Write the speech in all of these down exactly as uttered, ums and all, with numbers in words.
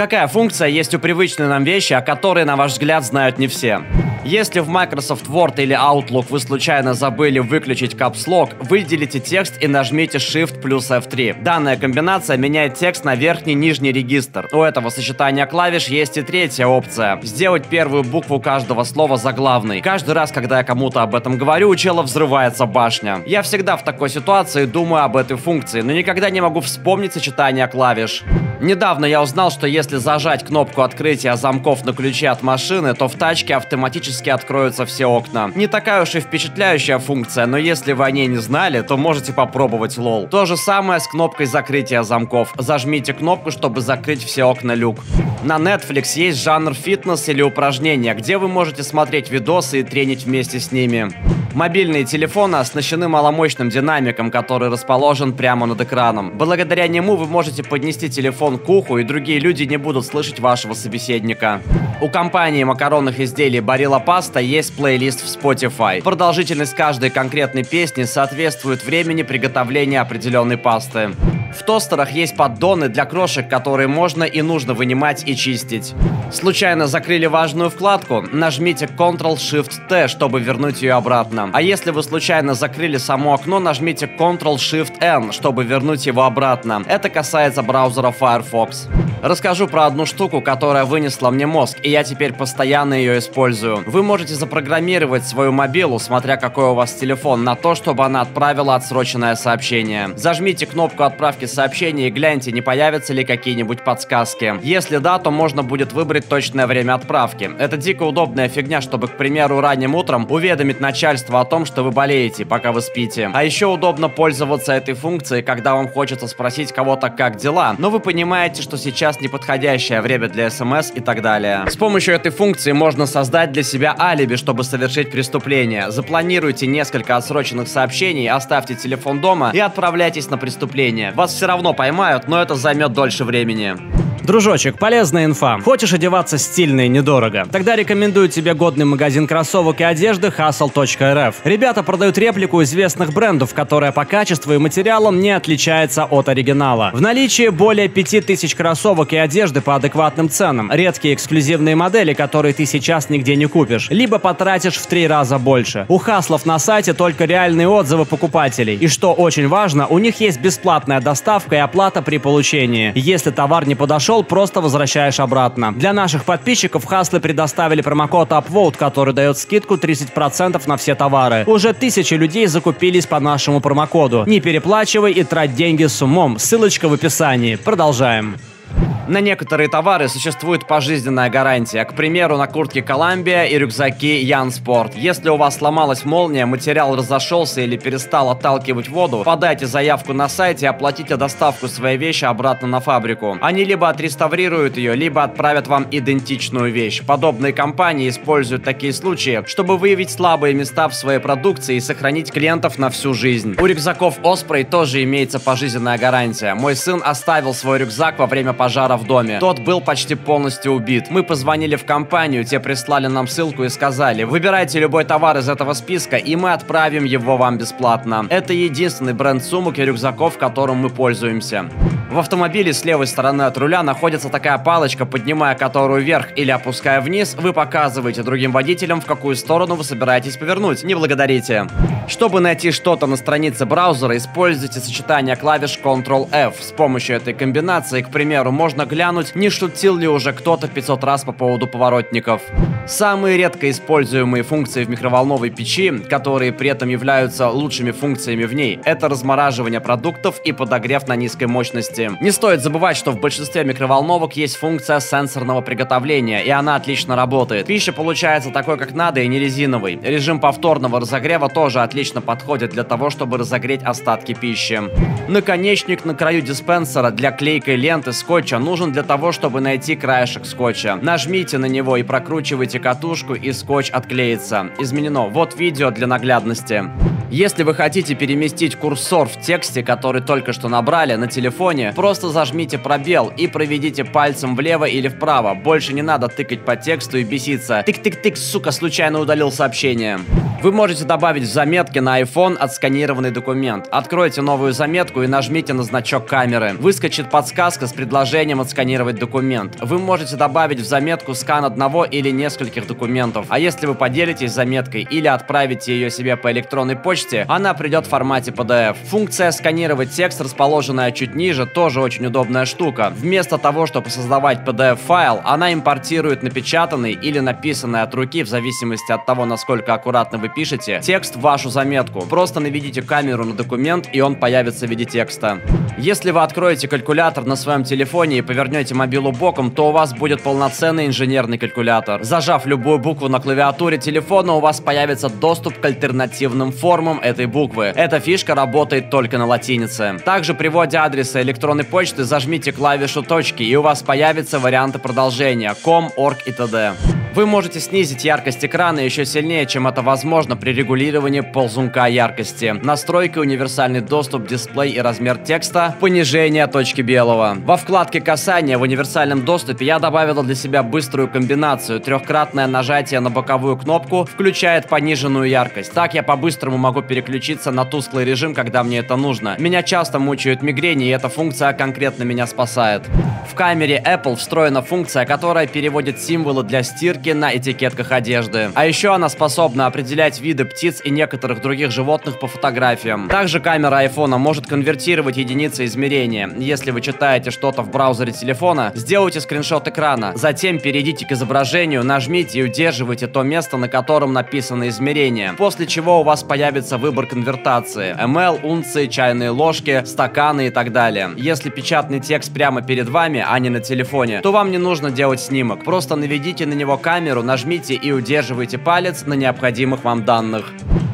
Какая функция есть у привычной нам вещи, о которой, на ваш взгляд, знают не все? Если в Microsoft Word или Outlook вы случайно забыли выключить капслок, выделите текст и нажмите Shift плюс эф три. Данная комбинация меняет текст на верхний и нижний регистр. У этого сочетания клавиш есть и третья опция. Сделать первую букву каждого слова заглавной. Каждый раз, когда я кому-то об этом говорю, у чела взрывается башня. Я всегда в такой ситуации думаю об этой функции, но никогда не могу вспомнить сочетание клавиш. Недавно я узнал, что если зажать кнопку открытия замков на ключе от машины, то в тачке автоматически откроются все окна. Не такая уж и впечатляющая функция, но если вы о ней не знали, то можете попробовать лол. То же самое с кнопкой закрытия замков. Зажмите кнопку, чтобы закрыть все окна люк. На Netflix есть жанр фитнес или упражнения, где вы можете смотреть видосы и тренить вместе с ними. Мобильные телефоны оснащены маломощным динамиком, который расположен прямо над экраном. Благодаря нему вы можете поднести телефон к уху, и другие люди не будут слышать вашего собеседника. У компании макаронных изделий Барилла Паста есть плейлист в Spotify. Продолжительность каждой конкретной песни соответствует времени приготовления определенной пасты. В тостерах есть поддоны для крошек, которые можно и нужно вынимать и чистить. Случайно закрыли важную вкладку? Нажмите контрол шифт тэ, чтобы вернуть ее обратно. А если вы случайно закрыли само окно, нажмите контрол шифт эн, чтобы вернуть его обратно. Это касается браузера Firefox. Расскажу про одну штуку, которая вынесла мне мозг, и я теперь постоянно ее использую. Вы можете запрограммировать свою мобилу, смотря какой у вас телефон, на то, чтобы она отправила отсроченное сообщение. Зажмите кнопку отправки сообщения и гляньте, не появятся ли какие-нибудь подсказки. Если да, то можно будет выбрать точное время отправки. Это дико удобная фигня, чтобы, к примеру, ранним утром уведомить начальство о том, что вы болеете, пока вы спите. А еще удобно пользоваться этой функцией, когда вам хочется спросить кого-то, как дела, но вы понимаете, что сейчас неподходящее время для смс и так далее. С помощью этой функции можно создать для себя алиби, чтобы совершить преступление. Запланируйте несколько отсроченных сообщений, оставьте телефон дома и отправляйтесь на преступление. Вас все равно поймают, но это займет дольше времени. Дружочек, полезная инфа. Хочешь одеваться стильно и недорого? Тогда рекомендую тебе годный магазин кроссовок и одежды хасл точка рф. Ребята продают реплику известных брендов, которая по качеству и материалам не отличается от оригинала. В наличии более пяти тысяч кроссовок и одежды по адекватным ценам. Редкие эксклюзивные модели, которые ты сейчас нигде не купишь, либо потратишь в три раза больше. У хаслов на сайте только реальные отзывы покупателей. И что очень важно, у них есть бесплатная доставка и оплата при получении. Если товар не подошел, просто возвращаешь обратно. Для наших подписчиков хаслы предоставили промокод апвоут, который дает скидку тридцать процентов на все товары. Уже тысячи людей закупились по нашему промокоду. Не переплачивай и трать деньги с умом. Ссылочка в описании. Продолжаем. На некоторые товары существует пожизненная гарантия. К примеру, на куртке Коламбия и рюкзаки Янспорт. Если у вас сломалась молния, материал разошелся или перестал отталкивать воду, подайте заявку на сайте и оплатите доставку своей вещи обратно на фабрику. Они либо отреставрируют ее, либо отправят вам идентичную вещь. Подобные компании используют такие случаи, чтобы выявить слабые места в своей продукции и сохранить клиентов на всю жизнь. У рюкзаков Осприй тоже имеется пожизненная гарантия. Мой сын оставил свой рюкзак во время пожара в доме. Тот был почти полностью убит. Мы позвонили в компанию, те прислали нам ссылку и сказали: выбирайте любой товар из этого списка, и мы отправим его вам бесплатно. Это единственный бренд сумок и рюкзаков, которым мы пользуемся. В автомобиле с левой стороны от руля находится такая палочка, поднимая которую вверх или опуская вниз, вы показываете другим водителям, в какую сторону вы собираетесь повернуть. Не благодарите. Чтобы найти что-то на странице браузера, используйте сочетание клавиш контрол эф. С помощью этой комбинации, к примеру, можно глянуть, не шутил ли уже кто-то пятьсот раз по поводу поворотников. Самые редко используемые функции в микроволновой печи, которые при этом являются лучшими функциями в ней, это размораживание продуктов и подогрев на низкой мощности. Не стоит забывать, что в большинстве микроволновок есть функция сенсорного приготовления, и она отлично работает. Пища получается такой, как надо, и не резиновой. Режим повторного разогрева тоже отлично подходит для того, чтобы разогреть остатки пищи. Наконечник на краю диспенсера для клейкой ленты скотча нужен для того, чтобы найти краешек скотча. Нажмите на него и прокручивайте катушку, и скотч отклеится. Изменено. Вот видео для наглядности. Если вы хотите переместить курсор в тексте, который только что набрали, на телефоне, просто зажмите пробел и проведите пальцем влево или вправо. Больше не надо тыкать по тексту и беситься. Тык-тык-тык, сука, случайно удалил сообщение. Вы можете добавить в заметки на iPhone отсканированный документ. Откройте новую заметку и нажмите на значок камеры. Выскочит подсказка с предложением отсканировать документ. Вы можете добавить в заметку скан одного или нескольких документов. А если вы поделитесь заметкой или отправите ее себе по электронной почте, она придет в формате пи ди эф. Функция «Сканировать текст», расположенная чуть ниже, тоже очень удобная штука. Вместо того, чтобы создавать пи ди эф-файл, она импортирует напечатанный или написанный от руки, в зависимости от того, насколько аккуратно вы пишете, текст в вашу заметку. Просто наведите камеру на документ, и он появится в виде текста. Если вы откроете калькулятор на своем телефоне и повернете мобилу боком, то у вас будет полноценный инженерный калькулятор. Зажав любую букву на клавиатуре телефона, у вас появится доступ к альтернативным формам этой буквы. Эта фишка работает только на латинице. Также при вводе адреса электронной почты зажмите клавишу точки, и у вас появятся варианты продолжения ком, орг и т.д. Вы можете снизить яркость экрана еще сильнее, чем это возможно при регулировании ползунка яркости. Настройки, универсальный доступ, дисплей и размер текста, понижение точки белого. Во вкладке «Касание» в универсальном доступе я добавила для себя быструю комбинацию. Трехкратное нажатие на боковую кнопку включает пониженную яркость. Так я по-быстрому могу переключиться на тусклый режим, когда мне это нужно. Меня часто мучают мигрени, и эта функция конкретно меня спасает. В камере Apple встроена функция, которая переводит символы для стирки на этикетках одежды. А еще она способна определять виды птиц и некоторых других животных по фотографиям. Также камера айфона может конвертировать единицы измерения. Если вы читаете что-то в браузере телефона, сделайте скриншот экрана. Затем перейдите к изображению, нажмите и удерживайте то место, на котором написано измерение. После чего у вас появится выбор конвертации: эм эл, унции, чайные ложки, стаканы и так далее. Если печатный текст прямо перед вами, а не на телефоне, то вам не нужно делать снимок. Просто наведите на него камеру, камеру, нажмите и удерживайте палец на необходимых вам данных.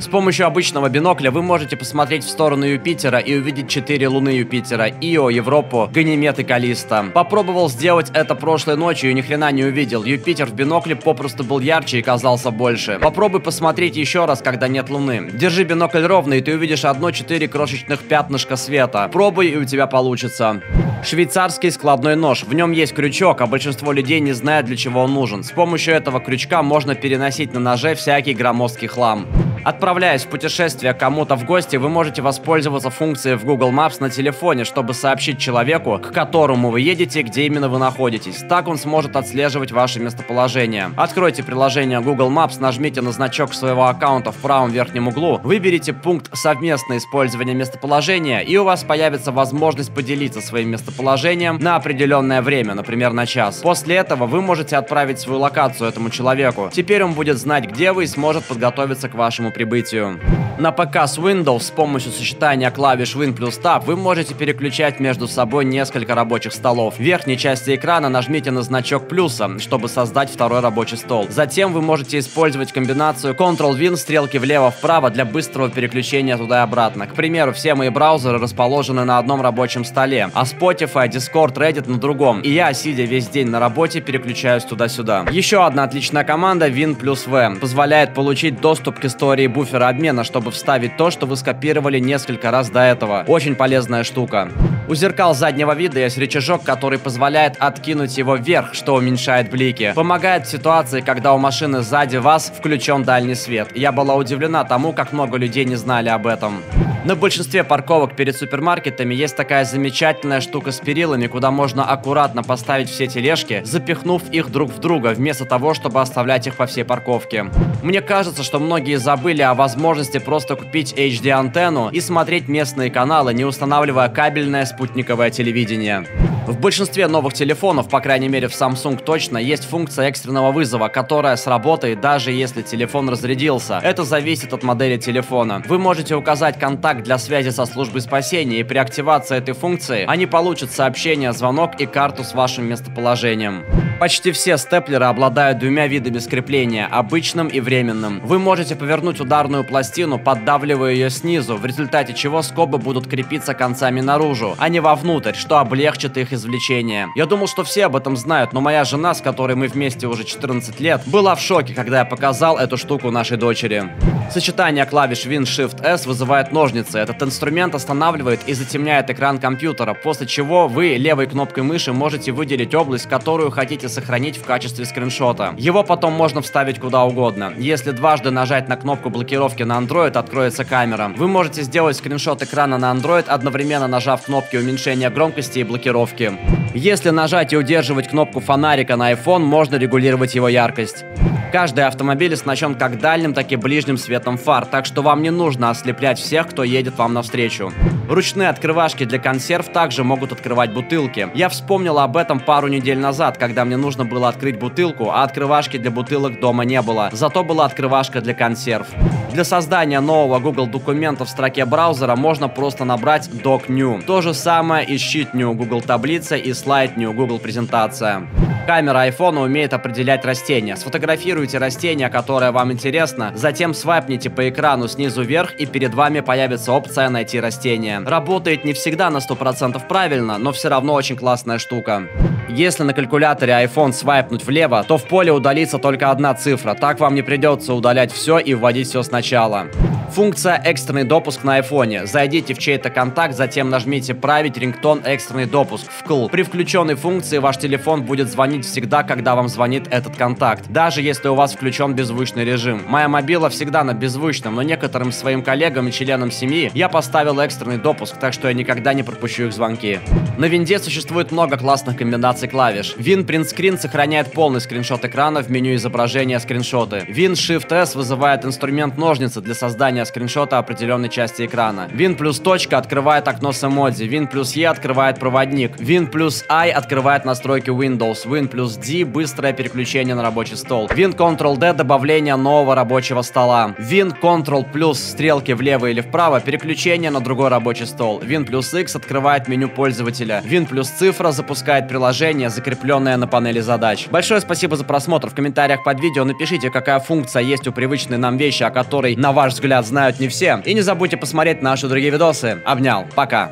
С помощью обычного бинокля вы можете посмотреть в сторону Юпитера и увидеть четыре луны Юпитера: Ио, Европу, Ганимед и Каллисто. Попробовал сделать это прошлой ночью и ни хрена не увидел. Юпитер в бинокле попросту был ярче и казался больше. Попробуй посмотреть еще раз, когда нет луны. Держи бинокль ровно, и ты увидишь одно-четыре крошечных пятнышка света. Пробуй, и у тебя получится. Швейцарский складной нож. В нем есть крючок, а большинство людей не знает, для чего он нужен. С помощью этого крючка можно переносить на ноже всякий громоздкий хлам. Отправляясь в путешествие к кому-то в гости, вы можете воспользоваться функцией в Google Maps на телефоне, чтобы сообщить человеку, к которому вы едете, где именно вы находитесь. Так он сможет отслеживать ваше местоположение. Откройте приложение Google Maps, нажмите на значок своего аккаунта в правом верхнем углу, выберите пункт «Совместное использование местоположения», и у вас появится возможность поделиться своим местоположением на определенное время, например, на час. После этого вы можете отправить свою локацию этому человеку. Теперь он будет знать, где вы, и сможет подготовиться к вашему прибытию. На ПК с Windows с помощью сочетания клавиш Win плюс Tab вы можете переключать между собой несколько рабочих столов. В верхней части экрана нажмите на значок плюса, чтобы создать второй рабочий стол. Затем вы можете использовать комбинацию Ctrl-Win, стрелки влево-вправо для быстрого переключения туда и обратно. К примеру, все мои браузеры расположены на одном рабочем столе, а Spotify, Discord, Reddit на другом. И я, сидя весь день на работе, переключаюсь туда-сюда. Еще одна отличная команда Win плюс V позволяет получить доступ к истории буфера обмена, чтобы вставить то, что вы скопировали несколько раз до этого. Очень полезная штука. У зеркал заднего вида есть рычажок, который позволяет откинуть его вверх, что уменьшает блики. Помогает в ситуации, когда у машины сзади вас включен дальний свет. Я была удивлена тому, как много людей не знали об этом. На большинстве парковок перед супермаркетами есть такая замечательная штука с перилами, куда можно аккуратно поставить все тележки, запихнув их друг в друга, вместо того, чтобы оставлять их по всей парковке. Мне кажется, что многие забыли о возможности просто купить эйч ди-антенну и смотреть местные каналы, не устанавливая кабельное спутниковое телевидение. В большинстве новых телефонов, по крайней мере в Samsung точно, есть функция экстренного вызова, которая сработает, даже если телефон разрядился. Это зависит от модели телефона. Вы можете указать контакт для связи со службой спасения, и при активации этой функции они получат сообщение, звонок и карту с вашим местоположением. Почти все степлеры обладают двумя видами скрепления, обычным и временным. Вы можете повернуть ударную пластину, поддавливая ее снизу, в результате чего скобы будут крепиться концами наружу, а не вовнутрь, что облегчит их извлечение. Я думал, что все об этом знают, но моя жена, с которой мы вместе уже четырнадцать лет, была в шоке, когда я показал эту штуку нашей дочери. Сочетание клавиш Вин Шифт Эс вызывает ножницы. Этот инструмент останавливает и затемняет экран компьютера, после чего вы левой кнопкой мыши можете выделить область, которую хотите сохранить в качестве скриншота. Его потом можно вставить куда угодно. Если дважды нажать на кнопку блокировки на Android, откроется камера. Вы можете сделать скриншот экрана на Android, одновременно нажав кнопки уменьшения громкости и блокировки. Если нажать и удерживать кнопку фонарика на iPhone, можно регулировать его яркость. Каждый автомобиль оснащен как дальним, так и ближним светом фар, так что вам не нужно ослеплять всех, кто едет вам навстречу. Ручные открывашки для консерв также могут открывать бутылки. Я вспомнил об этом пару недель назад, когда мне нужно было открыть бутылку, а открывашки для бутылок дома не было. Зато была открывашка для консерв. Для создания нового Google документа в строке браузера можно просто набрать Doc New. То же самое и Sheet New Google таблица и Slide New Google презентация. Камера iPhone умеет определять растения. Сфотографируйте растение, которое вам интересно, затем свайпните по экрану снизу вверх, и перед вами появится опция «Найти растение». Работает не всегда на сто процентов правильно, но все равно очень классная штука. Если на калькуляторе iPhone свайпнуть влево, то в поле удалится только одна цифра, так вам не придется удалять все и вводить все сначала. Функция «Экстренный допуск» на iPhone. Зайдите в чей-то контакт, затем нажмите «Править рингтон экстренный допуск» вкл. При включенной функции ваш телефон будет звонить всегда, когда вам звонит этот контакт, даже если у вас включен беззвучный режим. Моя мобила всегда на беззвучном, но некоторым своим коллегам и членам семьи я поставил экстренный допуск, так что я никогда не пропущу их звонки. На винде существует много классных комбинаций клавиш. Win Print Screen сохраняет полный скриншот экрана в меню изображения скриншоты. Win Shift S вызывает инструмент ножницы для создания скриншота определенной части экрана. Win плюс точка открывает окно с эмодзи. Win плюс E открывает проводник. Win плюс I открывает настройки Windows. Win плюс D быстрое переключение на рабочий стол. Win Ctrl D добавление нового рабочего стола. Win Ctrl плюс стрелки влево или вправо переключение на другой рабочий стол. Win плюс X открывает меню пользователя. Win плюс цифра запускает приложение, закрепленное на панели задач. Большое спасибо за просмотр. В комментариях под видео напишите, какая функция есть у привычной нам вещи, о которой, на ваш взгляд, знают не все. И не забудьте посмотреть наши другие видосы. Обнял. Пока.